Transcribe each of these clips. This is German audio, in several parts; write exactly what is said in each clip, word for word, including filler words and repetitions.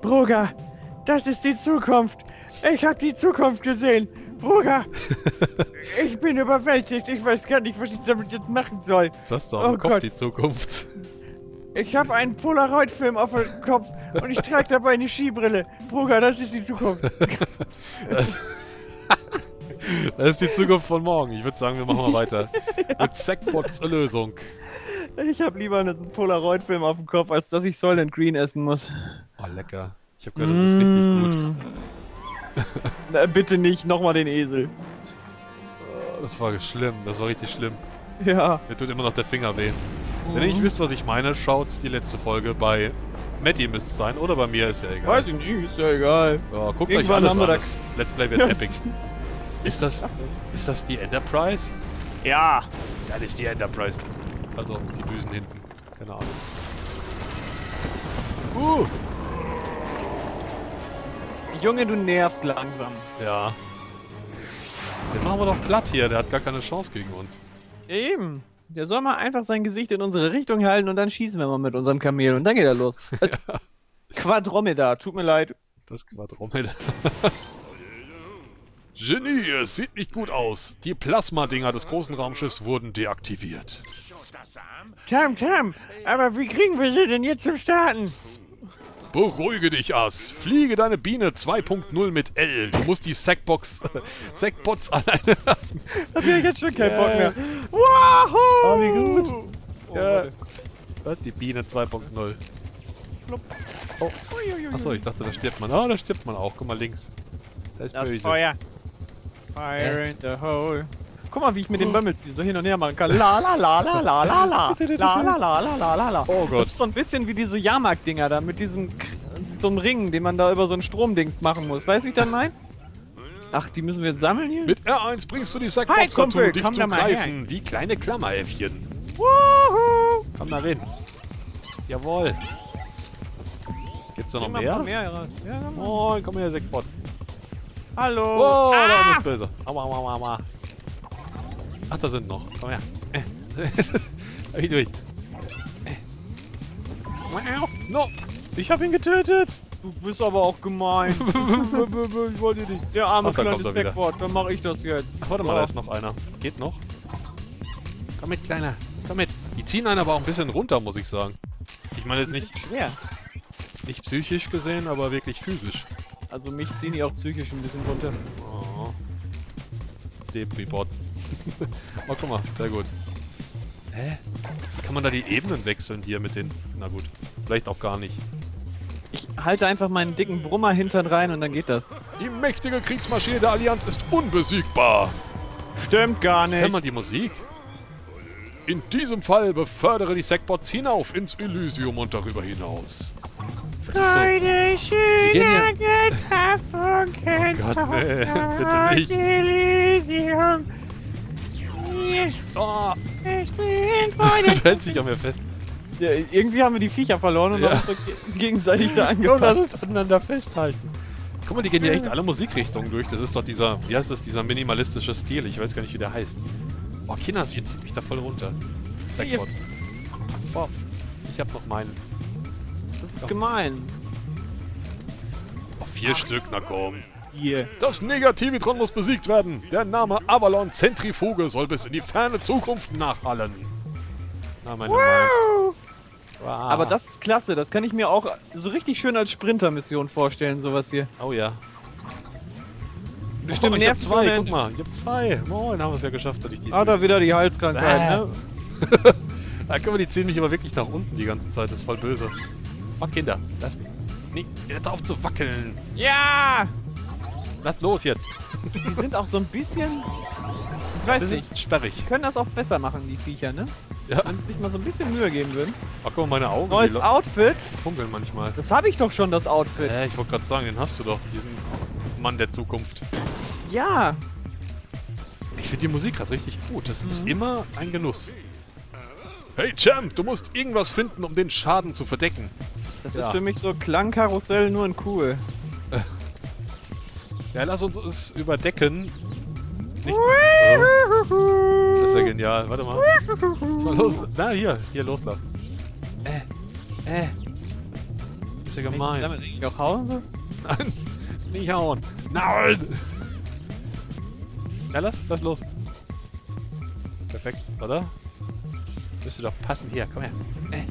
Bruugar, das ist die Zukunft. Ich habe die Zukunft gesehen. Bruugar, ich bin überwältigt. Ich weiß gar nicht, was ich damit jetzt machen soll. Das hast du auf dem Kopf, die Zukunft. Ich habe einen Polaroid-Film auf dem Kopf und ich trage dabei eine Skibrille. Bruugar, das ist die Zukunft. Das ist die Zukunft von morgen. Ich würde sagen, wir machen mal weiter. Ja. Mit Sackbots Lösung. Ich habe lieber einen Polaroid-Film auf dem Kopf, als dass ich Solent Green essen muss. Oh, lecker. Ich habe gehört, das ist mm. richtig gut. Na, bitte nicht nochmal den Esel. Das war schlimm. Das war richtig schlimm. Ja. Mir tut immer noch der Finger weh. Mhm. Wenn ihr nicht wisst, was ich meine, schaut die letzte Folge bei Metti müsste es sein. Oder bei mir, ist ja egal. Weiß ich nicht, ist ja egal. Ja, guckt Irgendwann euch alles an. Das Let's Play wird yes. epic. Ist das, ist das die Enterprise? Ja! Das ist die Enterprise. Also, die Düsen hinten. Keine Ahnung. Uh! Junge, du nervst langsam. Ja. Den machen wir doch platt hier. Der hat gar keine Chance gegen uns. Eben. Der soll mal einfach sein Gesicht in unsere Richtung halten und dann schießen wir mal mit unserem Kamel. Und dann geht er los. Ja. Quadromeda. Tut mir leid. Das Quadromeda. Genie, es sieht nicht gut aus. Die Plasma-Dinger des großen Raumschiffs wurden deaktiviert. Tam, Tam, aber wie kriegen wir sie denn jetzt zum Starten? Beruhige dich, Ass. Fliege deine Biene zwei Punkt null mit L. Du musst die Sackbox, äh, Sackbots alleine haben. Da bin ich jetzt schon keinen yeah. Bock mehr. Wahoo! Oh, wie gut. Oh, ja. Was? Die Biene zwei Punkt null. Oh. Achso, ich dachte, da stirbt man. Ah, da stirbt man auch. Guck mal links. Da ist das Feuer. Fire in the hole. Guck mal, wie ich mit den Bömmels so hin und her machen kann. La la la la la la la. La la la la la la. Oh Gott. Das ist so ein bisschen wie diese Jahrmarkt-Dinger da mit diesem so einem Ring, den man da über so einen Stromdings machen muss. Weißt du, wie ich das meine? Ach, die müssen wir jetzt sammeln hier? Mit R eins bringst du die Sackbox dazu, dich zu greifen. Wie kleine Klammeräffchen. Wuhu! Komm da rein. Jawohl. Gibt's da noch mehr? mehr ja, oh, komm her, Sackbots. Hallo! Wow, ah. da ist böse. Aua, aua, aua. Ach, da sind noch. Komm her. Hab ich durch. No! Ich hab ihn getötet! Du bist aber auch gemein. Ich wollte nicht. Der arme Ach, kleine Sackbot, dann mach ich das jetzt. Ach, warte mal, da ist noch einer. Geht noch? Komm mit, Kleiner. Komm mit. Die ziehen einen aber auch ein bisschen runter, muss ich sagen. Ich meine jetzt nicht schwer. Nicht psychisch gesehen, aber wirklich physisch. Also mich ziehen die auch psychisch ein bisschen runter. Oh. Depri-Bots. Oh, guck mal, sehr gut. Hä? Kann man da die Ebenen wechseln hier mit den... Na gut, vielleicht auch gar nicht. Ich halte einfach meinen dicken Brummer hintern rein und dann geht das. Die mächtige Kriegsmaschine der Allianz ist unbesiegbar. Stimmt gar nicht. Hör mal die Musik. In diesem Fall befördere die Sackbots hinauf ins Elysium und darüber hinaus. Freude, so. schöner Götterfunken, kennt oh Gott, nee, bitte nicht. Elysium. Oh. Ich bin Freude. Das hält sich an mir fest. Ja, irgendwie haben wir die Viecher verloren und ja. haben uns so gegenseitig da angepasst. Komm, lass uns aneinander festhalten. Guck mal, die gehen ja echt alle Musikrichtungen durch. Das ist doch dieser, wie heißt das, dieser minimalistische Stil. Ich weiß gar nicht, wie der heißt. Oh, Kinder, jetzt zieht mich da voll runter. Sackbot. Oh, ich hab noch meinen. Das ist Doch. gemein. Oh, vier Ach. Stück, na komm. Hier. Das Negativitron muss besiegt werden. Der Name Avalon Zentrifuge soll bis in die ferne Zukunft nachhallen. Na, meine wow. wow. Aber das ist klasse. Das kann ich mir auch so richtig schön als Sprinter-Mission vorstellen, sowas hier. Oh ja. Bestimmt oh, ich hab zwei, guck mal. Ich hab zwei. Moin, haben wir es ja geschafft, dass ich die... Ah, da wieder die Halskrankheit, Bäh. ne? Da können wir die ziehen mich aber wirklich nach unten die ganze Zeit. Das ist voll böse. Oh, Kinder, lass mich. Nee, hört auf zu wackeln. Ja! Lass los jetzt. Die sind auch so ein bisschen... Ich weiß nicht. Sperrig. Die können das auch besser machen, die Viecher, ne? Ja. Wenn sie sich mal so ein bisschen Mühe geben würden. Ach, guck mal, meine Augen. Neues Outfit. Die funkeln manchmal. Das habe ich doch schon, das Outfit. Äh, ich wollte gerade sagen, den hast du doch. Diesen Mann der Zukunft. Ja. Ich finde die Musik gerade richtig gut. Das mhm. ist immer ein Genuss. Hey Champ, du musst irgendwas finden, um den Schaden zu verdecken. Das ja. ist für mich so Klangkarussell nur in cool. Ja, lass uns es überdecken. Nicht oh. Das ist ja genial. Warte mal. Mal los. Na, hier. Hier loslassen. Äh. Äh. ist ja gemein. Noch hauen sie? Nein, nicht hauen. Nein! Ja, lass, lass los. Perfekt, oder? Müsste doch passen. Hier, komm her. Äh,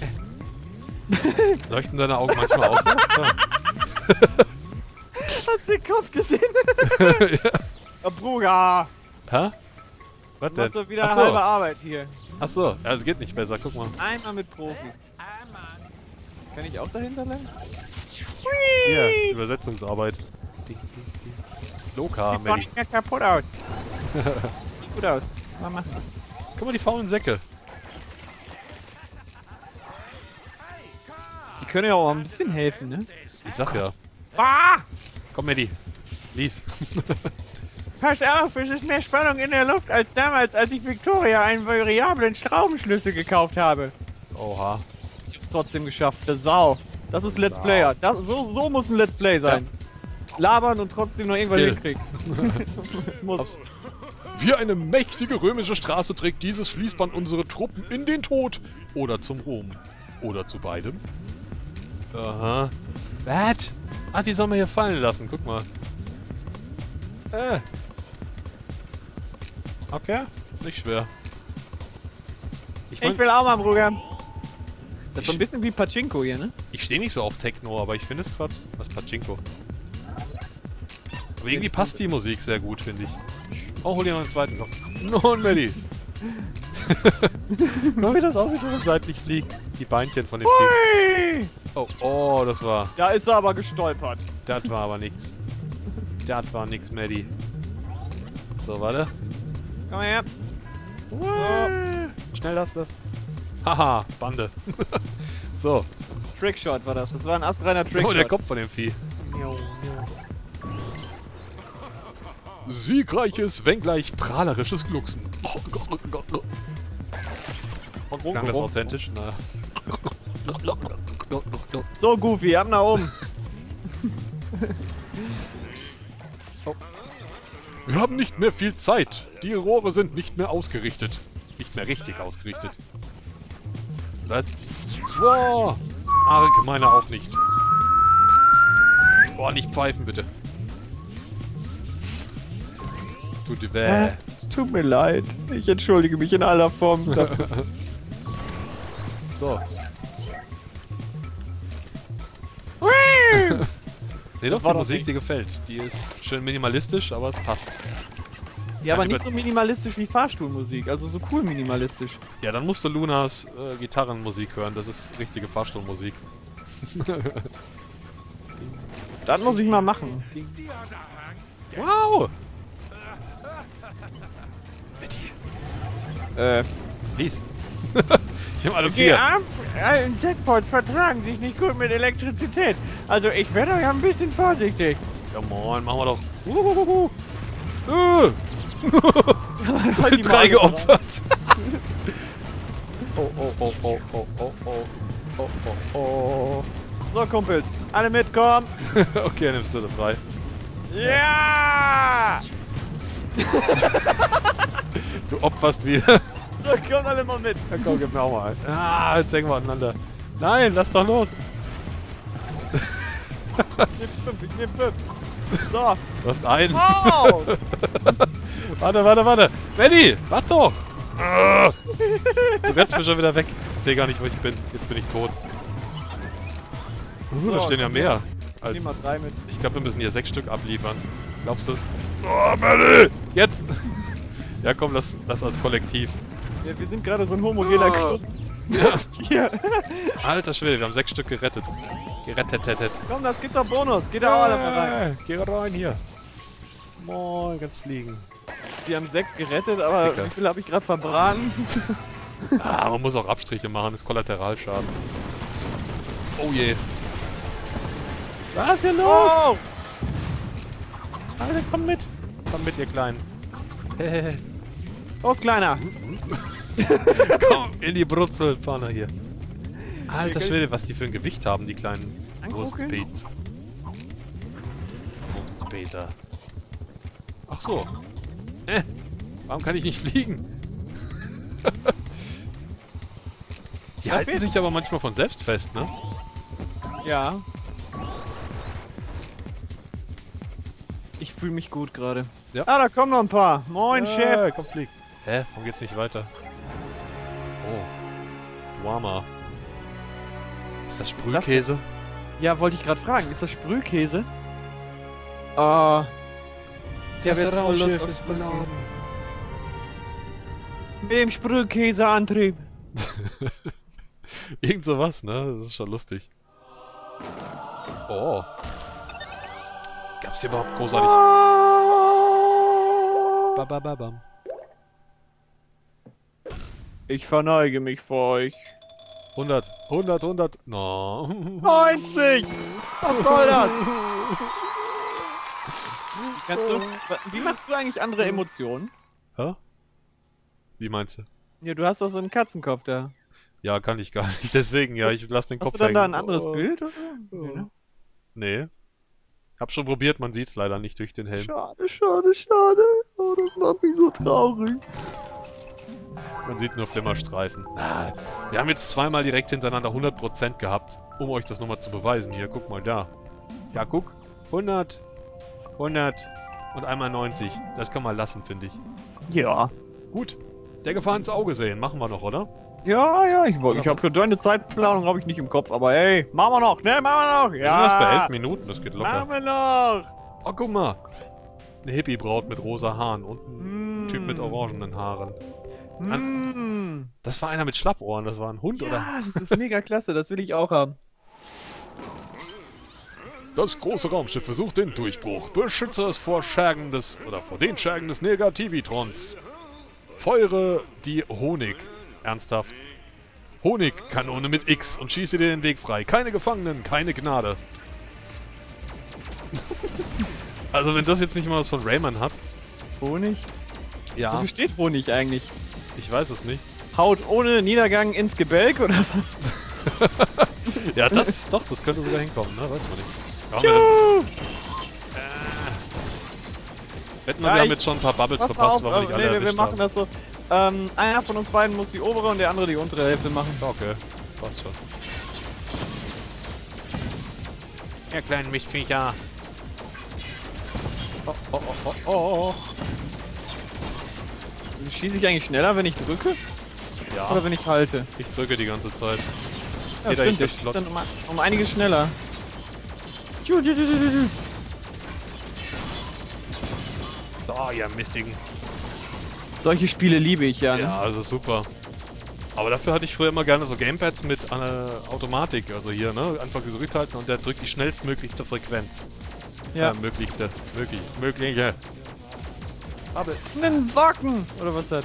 äh. Leuchten deine Augen manchmal auf? Hast du den Kopf gesehen? Ja. Bruugar! Hä? Was denn? Du hast wieder halbe Arbeit hier. Achso, ja, es geht nicht besser, guck mal. Einmal mit Profis. Kann ich auch dahinter bleiben? Hier, Übersetzungsarbeit. Loka, Metti. Sieht doch nicht mehr kaputt aus. Sieht gut aus. Mama. Guck mal, die faulen Säcke. Die können ja auch ein bisschen helfen, ne? Ich sag ja. Ah! Komm, Metti. Lies. Pass auf, es ist mehr Spannung in der Luft als damals, als ich Victoria einen variablen Schraubenschlüssel gekauft habe. Oha. Ich hab's trotzdem geschafft. Das Sau. Das ist Let's Player. Das, so, so muss ein Let's Play sein. Ja. Labern und trotzdem noch irgendwas hinkriegen. Muss. Wie eine mächtige römische Straße trägt dieses Fließband unsere Truppen in den Tod. Oder zum Ruhm. Oder zu beidem. Aha. What? Ah, die sollen wir hier fallen lassen. Guck mal. Äh. Okay, nicht schwer. Ich, ich will auch mal, Bruugar. Das ist so ein bisschen wie Pachinko hier, ne? Ich stehe nicht so auf Techno, aber ich finde es gerade. Was Pachinko? Aber irgendwie passt die Musik sehr gut, finde ich. Oh, hol dir noch einen zweiten Kopf. Nun, Metti. Guck, wie das aussieht, wenn man seitlich fliegt. Die Beinchen von dem Fliegen. Oh, oh, das war. Da ist er aber gestolpert. Das war aber nichts. Das war nix, Metti. So, warte. Komm mal her. So. Schnell das, das. Haha, Bande. So. Trickshot war das. Das war ein astreiner Trickshot. Oh, der Kopf von dem Vieh. Jo, jo. Siegreiches, wenn gleich prahlerisches Glucksen. Oh, Gott, Gott, Gott, Gott. Klang das authentisch? Na. So, Goofy, ab nach oben. Oh. Wir haben nicht mehr viel Zeit. Die Rohre sind nicht mehr ausgerichtet. Nicht mehr richtig ausgerichtet. Das. Wow. Arg, meine auch nicht. Boah, nicht pfeifen, bitte. Tut weh. Es tut mir leid. Ich entschuldige mich in aller Form. So. Nee, doch, die Musik, die gefällt. Die ist schön minimalistisch, aber es passt. Ja, aber nicht so minimalistisch wie Fahrstuhlmusik, also so cool minimalistisch. Ja, dann musst du Lunas äh, Gitarrenmusik hören, das ist richtige Fahrstuhlmusik. Das muss ich mal machen. Wow! Äh, lies. Ich hab alle vier. Die Z-Ports vertragen sich nicht gut mit Elektrizität. Also ich werde euch ein bisschen vorsichtig. Ja moin, machen wir doch. Uhuhuhu. Äh. Die drei geopfert. Oh, oh, oh, oh, oh, oh, oh, oh, oh. So, Kumpels, alle mitkommen. Okay, nimmst du das frei. Ja! Du opferst wieder. So, kommt alle mal mit. Ja, komm, gib mir auch mal ein. Ah, jetzt hängen wir aneinander. Nein, lass doch los. Ich nehm fünf, ich nehm fünf. So. Du hast einen. Oh. Warte, warte, warte. Metti, warte doch. Du rennst mir schon wieder weg. Ich sehe gar nicht, wo ich bin. Jetzt bin ich tot. Uh, so, da stehen ja mehr. Als ich ich glaube, wir müssen hier sechs Stück abliefern. Glaubst du es? Oh, Metti. Jetzt. Ja, komm, lass das als Kollektiv. Ja, wir sind gerade so ein homogener Club. Ja. Alter Schwede, wir haben sechs Stück gerettet. Gerettetetet. Komm, das gibt doch Bonus. Geht da auch alle mal rein. Geh rein hier. Moin, ganz fliegen. Wir haben sechs gerettet, aber Sticker. Wie viel habe ich gerade verbraten? Ah, man muss auch Abstriche machen, ist Kollateralschaden. Oh je. Was ist hier los? Oh. Alter, komm mit. Komm mit, ihr Kleinen. Hehehe. Los, Kleiner! Komm, in die Brutzelpfanne hier. Alter Schwede, was die für ein Gewicht haben, die kleinen Wurstbeets. Wurstbeeter. Ach so. Äh, warum kann ich nicht fliegen? Die halten sich aber manchmal von selbst fest, ne? Ja. Ich fühle mich gut gerade. Ja. Ah, da kommen noch ein paar. Moin, ja, Chefs. Komm, flieg. Hä? Warum geht's nicht weiter? Oh. Duama. Ist das Sprühkäse? Ist das? Ja, wollte ich gerade fragen. Ist das Sprühkäse? Äh... Uh, der wird voll Lust auf beladen. Mit dem Sprühkäseantrieb. Irgend sowas, ne? Das ist schon lustig. Oh. Gab's hier überhaupt großartig... Oh. Ba, ba, ba, bam. Ich verneige mich vor euch. hundert, hundert, hundert... No. neunzig! Was soll das? Kannst du, wie machst du eigentlich andere Emotionen? Hä? Wie meinst du? Ja, du hast doch so einen Katzenkopf da. Ja, kann ich gar nicht. Deswegen, ja, ich lasse den Kopf hängen. Hast du dann da ein anderes oh. Bild? Oder? Nee, ne? Nee. Hab schon probiert, man sieht's leider nicht durch den Helm. Schade, schade, schade. Oh, das macht mich so traurig. Man sieht nur Flimmerstreifen. Ah, wir haben jetzt zweimal direkt hintereinander hundert Prozent gehabt, um euch das nochmal zu beweisen. Hier, guck mal da. Ja, guck. hundert, hundert und einmal neunzig. Das kann man lassen, finde ich. Ja. Gut. Der Gefahr ins Auge sehen. Machen wir noch, oder? Ja, ja. Ich, ich habe deine Zeitplanung habe ich nicht im Kopf, aber hey, machen wir noch. Ne, machen wir noch. Ja. Wir sind erst bei elf Minuten. Das geht locker. Machen wir noch. Oh, guck mal. Eine Hippie-Braut mit rosa Haaren und ein mm. Typ mit orangenen Haaren. An mm. Das war einer mit Schlappohren. Das war ein Hund, ja, oder? Ja, das ist mega klasse. Das will ich auch haben. Das große Raumschiff versucht den Durchbruch. Beschütze es vor Schergen des... oder vor den Schergen des Negativitrons. Feuere die Honig. Ernsthaft. Honigkanone mit X und schieße dir den Weg frei. Keine Gefangenen, keine Gnade. Also wenn das jetzt nicht mal was von Rayman hat. Honig? Ja. Wofür steht Honig eigentlich? Ich weiß es nicht. Haut ohne Niedergang ins Gebälk oder was? Ja, das... doch, das könnte sogar hinkommen, ne? Weiß man nicht. Äh. Hätten wir ja, damit schon ein paar Bubbles verpasst, auf, warum nicht alle nee, wir machen haben. Das so. Ähm, einer von uns beiden muss die obere und der andere die untere Hälfte machen. Okay, passt schon. Ja, kleinen Mistviecher. Oh, oh, oh, oh, oh. Schieße ich eigentlich schneller, wenn ich drücke? Ja. Oder wenn ich halte? Ich drücke die ganze Zeit. Ja, Jeder stimmt, der schießt dann um, um einiges schneller. So, ihr Mistigen. Solche Spiele liebe ich ja, ne? Ja, also super. Aber dafür hatte ich früher immer gerne so Gamepads mit äh, Automatik. Also hier, ne? Einfach gesucht halten und der drückt die schnellstmöglichste Frequenz. Ja. Äh, möglichste. Möglich. Mögliche. Aber. Einen Wacken! Oder was das?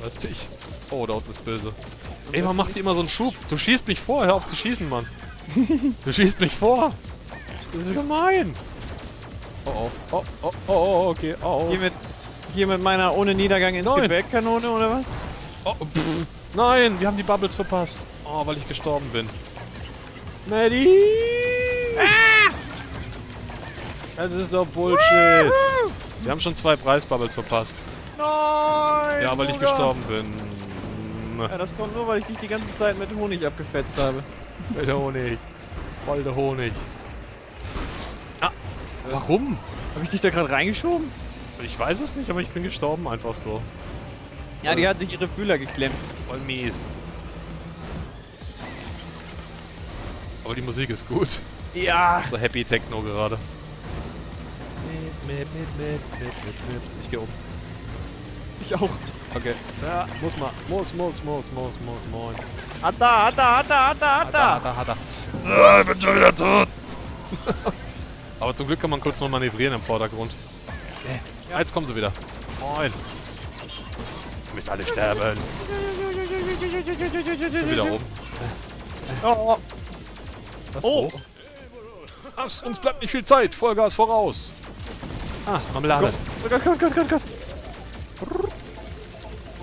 Weißt du ich. Oh, da unten ist böse. Ey, man macht immer so einen Schub. Du schießt mich vor, hör auf zu schießen, Mann. Du schießt mich vor. Das ist gemein! Oh oh, oh oh, oh oh, okay, oh oh. Hier mit, hier mit meiner ohne Niedergang ins Gebäckkanone oder was? Oh, pff. Nein, wir haben die Bubbles verpasst. Oh, weil ich gestorben bin. Metti! Ah! Das ist doch Bullshit. Woohoo! Wir haben schon zwei Preisbubbles verpasst. Nein! Ja, weil ich gestorben bin. Ja, das kommt nur, weil ich dich die ganze Zeit mit Honig abgefetzt habe. Mit Honig. Voll der Honig. Warum? Habe ich dich da gerade reingeschoben? Ich weiß es nicht, aber ich bin gestorben einfach so. Ja, die hat sich ihre Fühler geklemmt. Voll mies. Aber die Musik ist gut. Ja. So Happy Techno gerade. Ich gehe um. Ich auch. Okay. Ja, muss mal. Muss, muss, muss, muss, muss, muss. Atta, atta, atta, atta, atta. Atta, atta, atta. Ich bin schon wieder tot. Aber zum Glück kann man kurz noch manövrieren im Vordergrund. Ja. Jetzt kommen sie wieder. Moin. Ihr müsst alle sterben. Ich bin wieder oben. Oh. Was? Oh. Was? Uns bleibt nicht viel Zeit. Vollgas voraus. Ah, Marmelade. Gott, Gott, Gott, Gott, Gott.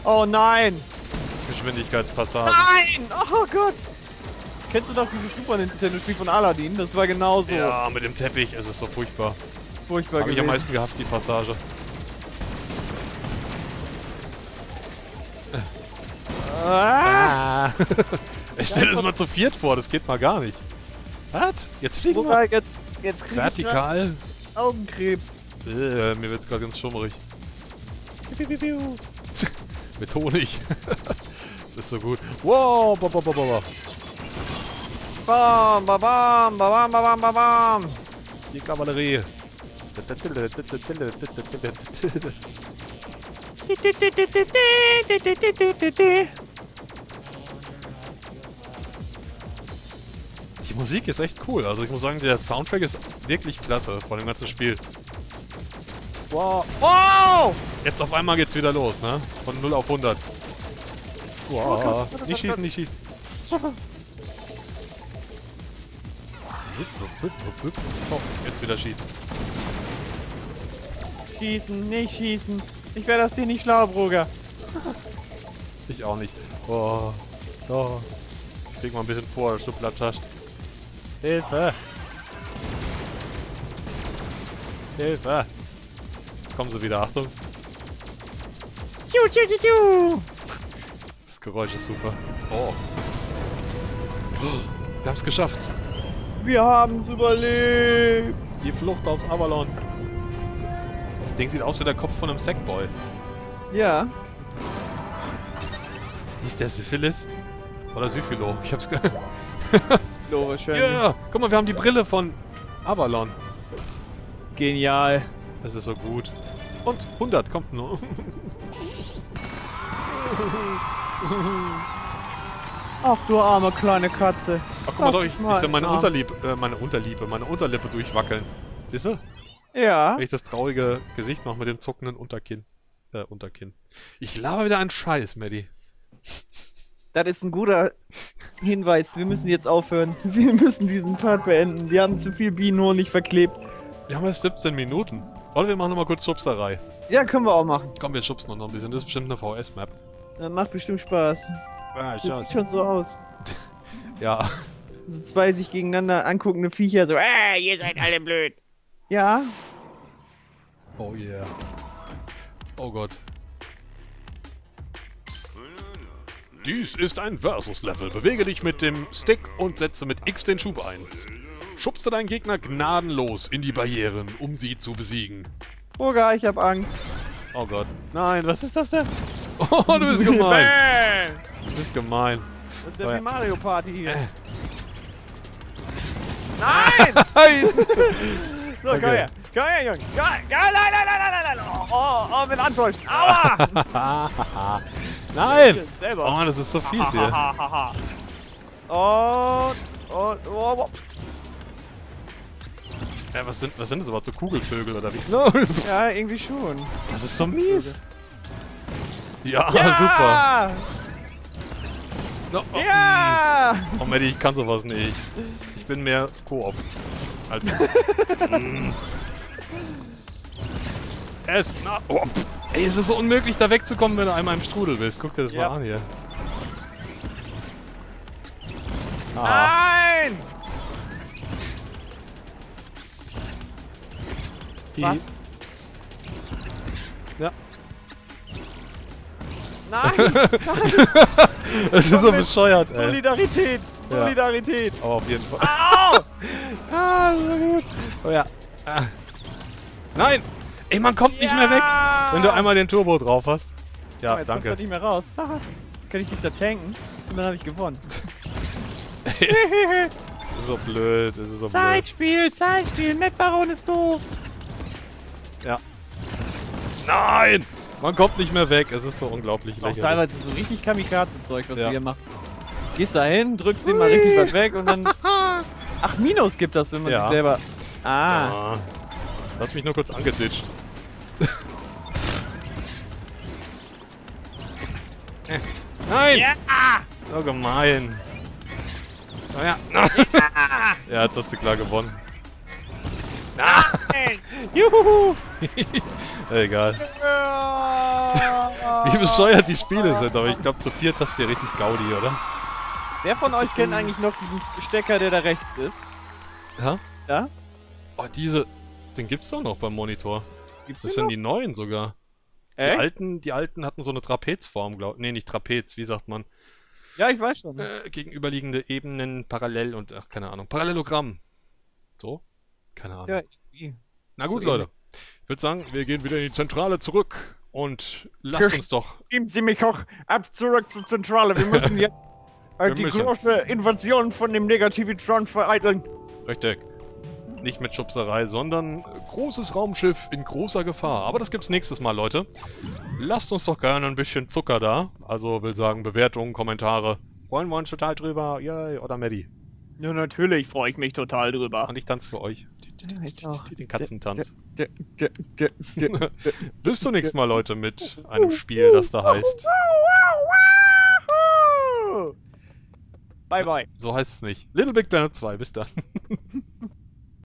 Oh nein. Geschwindigkeitspassage. Nein. Oh Gott. Kennst du doch dieses Super Nintendo-Spiel von Aladdin? Das war genauso. Ja, mit dem Teppich. Es ist so furchtbar. Das ist furchtbar gewesen. Hab ich am meisten gehasst, die Passage. Ah. Ah. Ich stelle es mal zu viert vor. Das geht mal gar nicht. Was? Jetzt fliegen Bruugar, wir. Jetzt, jetzt krieg vertikal. Ich Augenkrebs. Äh, mir wird's gerade ganz schummerig. Mit Honig. Das ist so gut. Wow, ba ba ba ba. Bam, ba bam, ba bam, ba bam, ba bam. Die Kavallerie. Die Musik ist echt cool. Also ich muss sagen, der Soundtrack ist wirklich klasse von dem ganzen Spiel. Wow. Wow! Jetzt auf einmal geht's wieder los, ne? Von null auf hundert. Wow. Nicht schießen, nicht schießen. Oh, jetzt wieder schießen. Schießen, nicht schießen. Ich werde das hier nicht schlau, Bruugar. Ich auch nicht. Oh. Oh. Ich krieg mal ein bisschen vor, Schubladtascht. Hilfe! Hilfe! Jetzt kommen sie wieder, Achtung! Tschu, tschu, tschu, tschu. Das Geräusch ist super. Oh. Oh. Wir haben's geschafft! Wir haben's überlebt! Die Flucht aus Avalon! Das Ding sieht aus wie der Kopf von einem Sackboy. Ja. Ist der Syphilis? Oder Syphilo, ich hab's gehört. Ja, yeah. Guck mal, wir haben die Brille von Avalon. Genial. Das ist so gut. Und hundert, kommt nur. Ach du arme kleine Katze. Ach guck mal, doch, ich, ich sehe meine Unterlippe, äh, meine Unterlippe, meine Unterlippe durchwackeln. Siehst du? Ja. Wenn ich das traurige Gesicht mache mit dem zuckenden Unterkinn. Äh, Unterkinn. Ich laber wieder einen Scheiß, Metti. Das ist ein guter Hinweis. Wir müssen jetzt aufhören. Wir müssen diesen Part beenden. Wir haben zu viel Bienenhonig verklebt. Wir haben erst siebzehn Minuten. Oder wir machen nochmal kurz Schubserei. Ja, können wir auch machen. Komm, wir schubsen noch ein bisschen. Das ist bestimmt eine V S Map. Das macht bestimmt Spaß. Ja, ich das sieht schon so aus. Ja. So zwei sich gegeneinander anguckende Viecher. So, ah, ihr seid alle blöd. Ja. Oh yeah. Oh Gott. Dies ist ein Versus-Level. Bewege dich mit dem Stick und setze mit X den Schub ein. Schubste deinen Gegner gnadenlos in die Barrieren, um sie zu besiegen. Bruugar, ich hab Angst. Oh Gott. Nein, was ist das denn? Oh, du bist gemein. Du bist gemein. Das ist ja wie Mario Party hier. Nein! So, okay. Komm her. Komm her, Junge. Komm, komm, nein, nein, nein, nein, nein. Oh, oh, oh, will antäuschen. Aua! Nein! Oh Mann, das ist so fies hier. Und, und, oh, oh. Äh, was sind, was sind das überhaupt? So Kugelvögel oder wie? No. Ja, irgendwie schon. Das ist so mies. Ja, ja! Super. No, oh, ja! Oh, Metti, ich kann sowas nicht. Ich bin mehr Koop. Als... mm. Es... Na, oh. Ey, es ist so unmöglich, da wegzukommen, wenn du einmal im Strudel bist. Guck dir das yep. mal an hier. Ah. Nein! Hi. Was? Ja. Nein! Es ist so bescheuert, ey. Solidarität! Solidarität! Ja. Oh, auf jeden Fall. Au! Ah, so gut. Oh ja. Ah. Nein! Ey, man kommt ja. nicht mehr weg, wenn du einmal den Turbo drauf hast. Ja, oh, jetzt danke. Jetzt kommst du halt nicht mehr raus. Kann ich dich da tanken? Und dann habe ich gewonnen. Das ist so blöd. Das ist so Zeitspiel, blöd. Zeitspiel. Nettbaron ist doof. Ja. Nein! Man kommt nicht mehr weg. Es ist so unglaublich. Das ist auch teilweise so richtig Kamikaze-Zeug, was ja. wir hier machen. Gehst da hin, drückst Ui. den mal richtig weit weg und dann... Ach, Minus gibt das, wenn man ja. sich selber... Ah. Ja. Lass mich nur kurz angeditscht. äh, nein! Ja. So gemein. Oh ja. Ja, jetzt hast du klar gewonnen. Nein! Juhu! Egal. Wie bescheuert die Spiele sind, aber ich glaube, zu viert hast du hier richtig Gaudi, oder? Wer von euch kennt eigentlich noch diesen Stecker, der da rechts ist? Ja? Ja? Oh, diese... Den gibt's doch noch beim Monitor. Gibt's das sind noch? Die neuen sogar. Äh? Die alten, die alten hatten so eine Trapezform, glaube ich. Ne, nicht Trapez, wie sagt man? Ja, ich weiß schon. Äh, gegenüberliegende Ebenen parallel und, ach, keine Ahnung, Parallelogramm. So? Keine Ahnung. Ja, irgendwie. Na gut, so, Leute. Ich würde sagen, wir gehen wieder in die Zentrale zurück und lasst uns doch... Geben Sie mich auch ab zurück zur Zentrale. Wir müssen jetzt äh, wir die müssen. große Invasion von dem Negativitron vereiteln. Richtig. Nicht mit Schubserei, sondern großes Raumschiff in großer Gefahr. Aber das gibt's nächstes Mal, Leute. Lasst uns doch gerne ein bisschen Zucker da. Also, will sagen, Bewertungen, Kommentare. Freuen wir uns total drüber. Yay, oder Metti? Ja, natürlich freue ich mich total drüber. Und ich tanze für euch. Den Katzentanz. Bis zum nächsten Mal, Leute, mit einem Spiel, das da heißt... Bye, bye. So heißt es nicht. Little Big Planet zwei, bis dann.